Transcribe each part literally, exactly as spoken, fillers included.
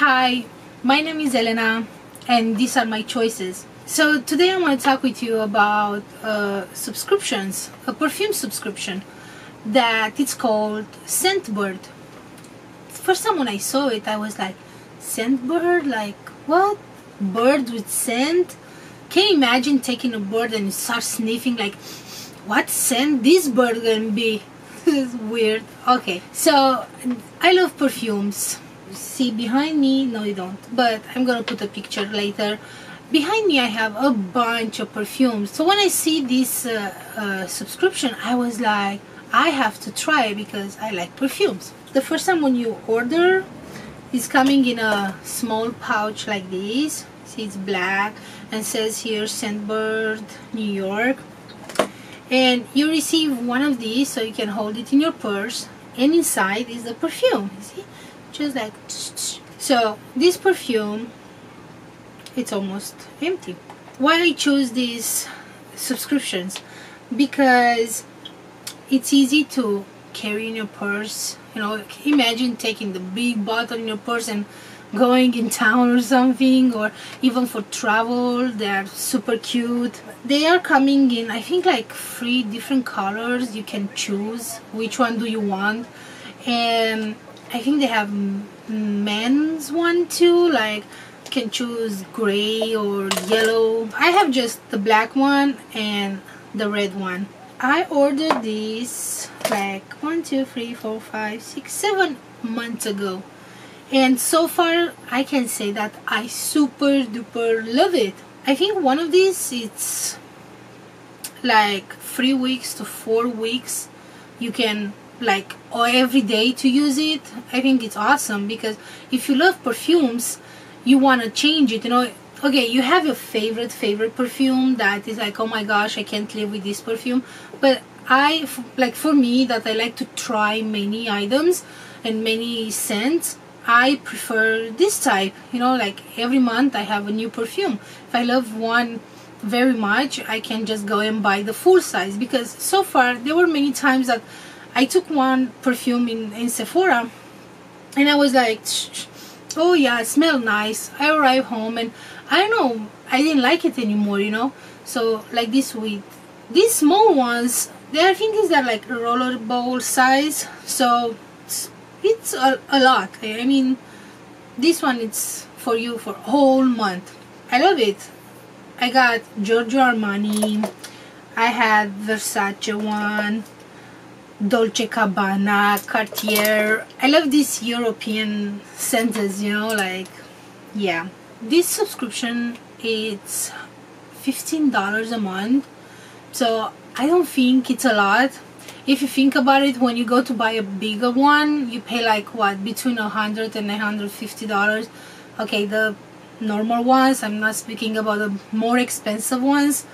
Hi, my name is Elena and these are my choices. So today I want to talk with you about uh, subscriptions, a perfume subscription that it's called Scentbird. First time when I saw it I was like, Scentbird? Like what? Bird with scent? Can you imagine taking a bird and you start sniffing like, what scent this bird gonna be? This is weird. Okay, so I love perfumes. See behind me? No, you don't, but I'm gonna put a picture later. Behind me I have a bunch of perfumes, so when I see this uh, uh, subscription I was like, I have to try because I like perfumes. The first time when you order, it's coming in a small pouch like this. See, it's black and says here Scentbird New York, and you receive one of these so you can hold it in your purse, and inside is the perfume. You see, just like tsh, tsh. So this perfume, it's almost empty. Why I choose these subscriptions? Because it's easy to carry in your purse. You know, imagine taking the big bottle in your purse and going in town or something, or even for travel. They are super cute. They are coming in, I think, like three different colors. You can choose which one do you want, and I think they have men's one too, like you can choose gray or yellow. I have just the black one and the red one. I ordered these like one, two, three, four, five, six, seven months ago, and so far I can say that I super duper love it. I think one of these, it's like three weeks to four weeks. You can like every day to use it. I think it's awesome because if you love perfumes, you want to change it, you know. Okay, you have your favorite favorite perfume that is like, oh my gosh, I can't live with this perfume. But I like, for me, that I like to try many items and many scents, I prefer this type, you know. Like every month I have a new perfume. If I love one very much, I can just go and buy the full size, because so far there were many times that I took one perfume in, in Sephora and I was like, shh, shh. Oh yeah, it smells nice. I arrived home and I don't know, I didn't like it anymore, you know. So like this with these small ones, their things are like rollerball size, so it's, it's a, a lot. I mean, this one, it's for you for whole month. I love it. I got Giorgio Armani, I had Versace one, Dolce Gabbana, Cartier. I love these European scents, you know, like, yeah. This subscription, it's fifteen dollars a month, so I don't think it's a lot. If you think about it, when you go to buy a bigger one, you pay like what, between one hundred dollars and one hundred fifty dollars. Okay, the normal ones, I'm not speaking about the more expensive ones.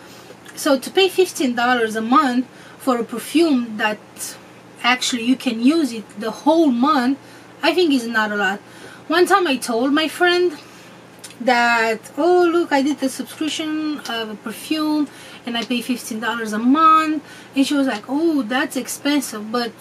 So to pay fifteen dollars a month for a perfume that actually you can use it the whole month, I think is not a lot. One time I told my friend that, oh look, I did the subscription of a perfume and I pay fifteen dollars a month, and she was like, oh, that's expensive. But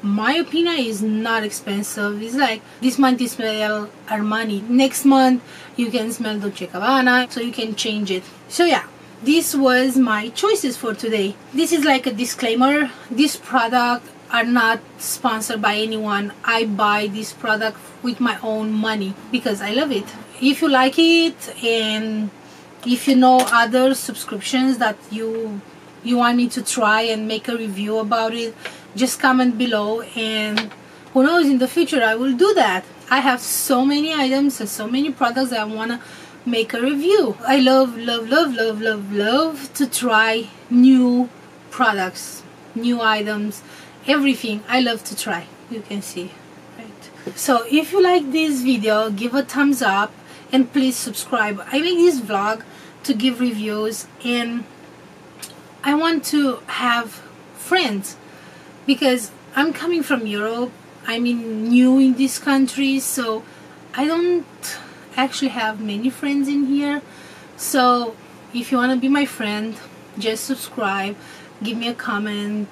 my opinion is not expensive. It's like, this month you smell Armani, next month you can smell Dolce Gabbana, so you can change it. So yeah, this was my choices for today. This is like a disclaimer. These products are not sponsored by anyone. I buy this product with my own money because I love it. If you like it and if you know other subscriptions that you you want me to try and make a review about it, just comment below, and who knows, in the future I will do that. I have so many items and so many products that I want to make a review. I love love love love love love to try new products, new items, everything. I love to try, you can see, right? So if you like this video, give a thumbs up and please subscribe. I make this vlog to give reviews, and I want to have friends because I'm coming from Europe. I'm in, new in this country, so I don't actually have many friends in here. So if you want to be my friend, just subscribe, give me a comment,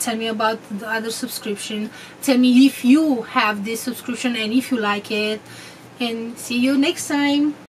tell me about the other subscription, tell me if you have this subscription and if you like it, and see you next time.